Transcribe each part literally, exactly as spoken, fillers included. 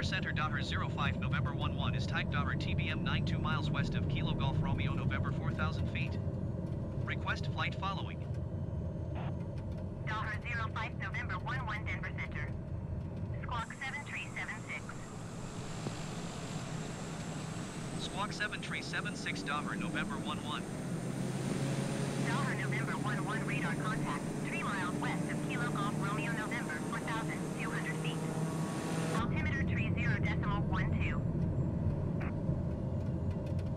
Harbor Center Daher zero five November eleven is tagged Daher T B M ninety-two miles west of Kilo Golf Romeo November four thousand feet. Request flight following. Daher zero five November eleven Denver Center. Squawk seven three seven six. Squawk seven three seven six Daher November eleven. Daher November eleven radar contact three miles west of Kilo Golf Romeo November four thousand two hundred feet. Altimeter three zero decimal one two.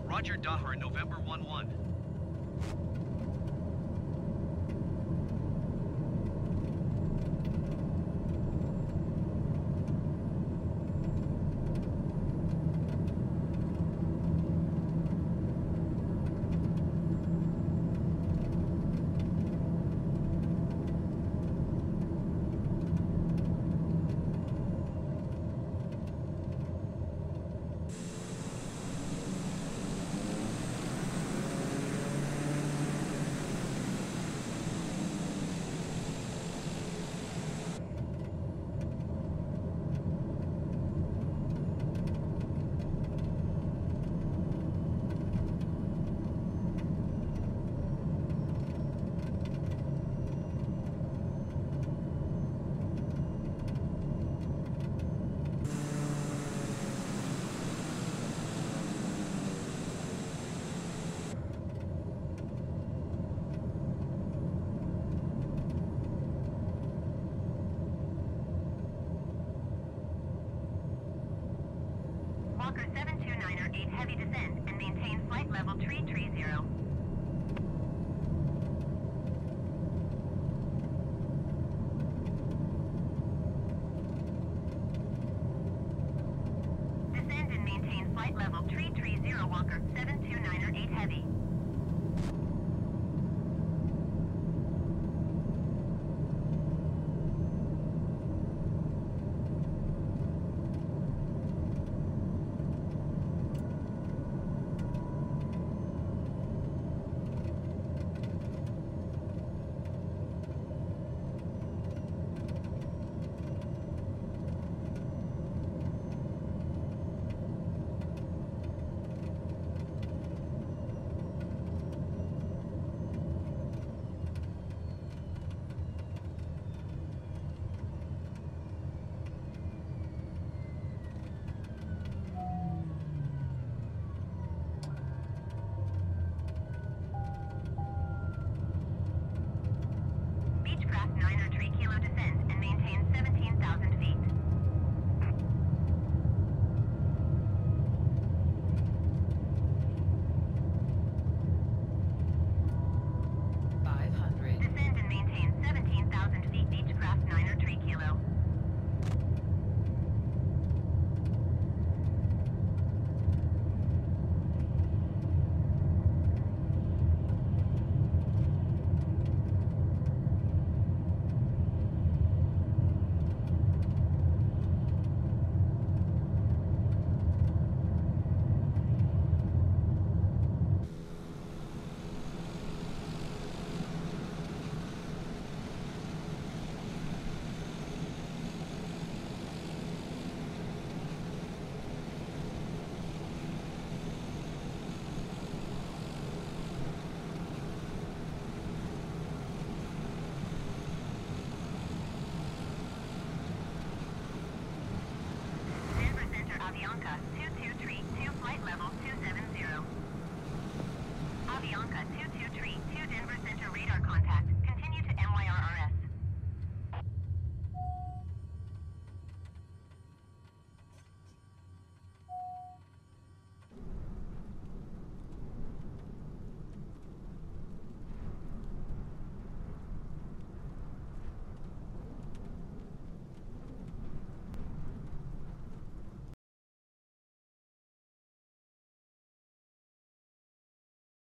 Roger Daher November eleven.